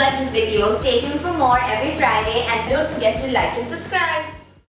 like this video. Stay tuned for more every Friday and don't forget to like and subscribe.